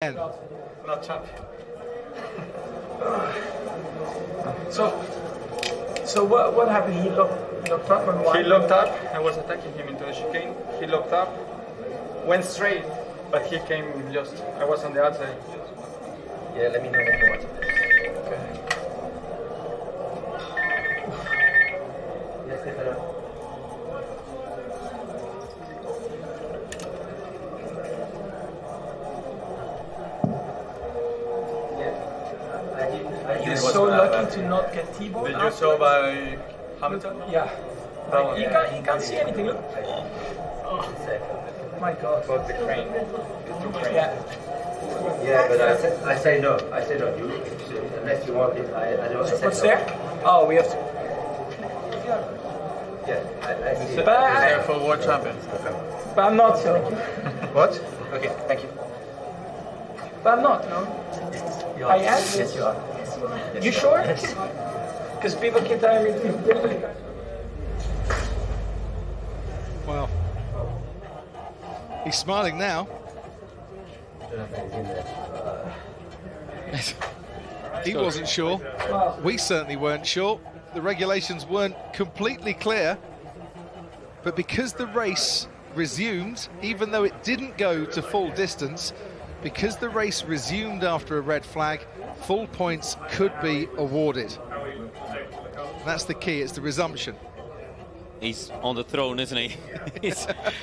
Not champion. So what happened? He looked up and why? He looked up. I was attacking him into the chicane. He looked up, went straight, but he came just. I was on the outside. Yeah, let me know when you want. Okay. You're so lucky to not get T-bone. Did you saw by Hamilton? Yeah. Like, he can't see anything. Look. Oh my God. About the crane. Yeah. Yeah, but I say no. I say no. You, unless you want it, I don't. So what's there? No. Oh, we have to. Yeah. I see. But there for world champion. Okay. But I'm not. So. What? Okay. Thank you. But I'm not. No. Yes. You are. I am. Yes, you are. You sure? Because people keep telling me to. Well, he's smiling now. He wasn't sure. We certainly weren't sure. The regulations weren't completely clear. But because the race resumed, even though it didn't go to full distance, because the race resumed after a red flag, full points could be awarded. That's the key, it's the resumption. He's on the throne, isn't he?